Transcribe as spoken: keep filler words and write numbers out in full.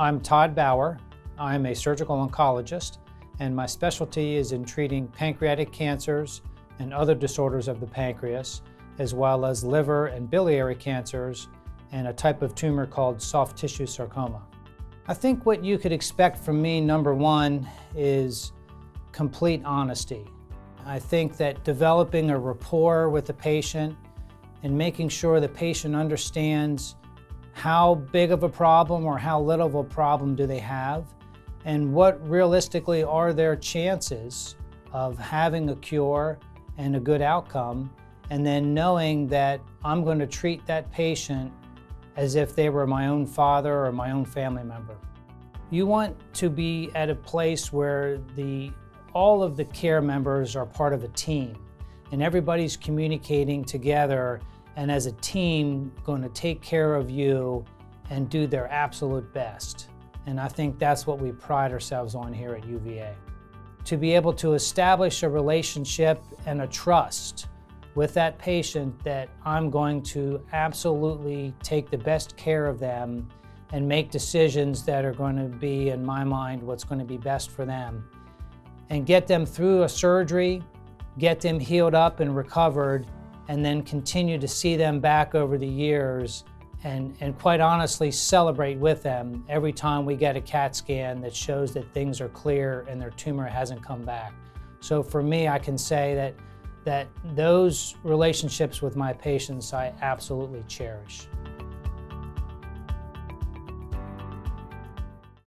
I'm Todd Bauer. I'm a surgical oncologist, and my specialty is in treating pancreatic cancers and other disorders of the pancreas, as well as liver and biliary cancers and a type of tumor called soft tissue sarcoma. I think what you could expect from me, number one, is complete honesty. I think that developing a rapport with the patient and making sure the patient understands how big of a problem or how little of a problem do they have, and what realistically are their chances of having a cure and a good outcome, and then knowing that I'm going to treat that patient as if they were my own father or my own family member. You want to be at a place where the, all of the care members are part of a team, and everybody's communicating together and as a team going to take care of you and do their absolute best. And I think that's what we pride ourselves on here at U V A. To be able to establish a relationship and a trust with that patient that I'm going to absolutely take the best care of them and make decisions that are going to be, in my mind, what's going to be best for them. And get them through a surgery, get them healed up and recovered, and then continue to see them back over the years and, and quite honestly celebrate with them every time we get a CAT scan that shows that things are clear and their tumor hasn't come back. So for me, I can say that, that those relationships with my patients I absolutely cherish.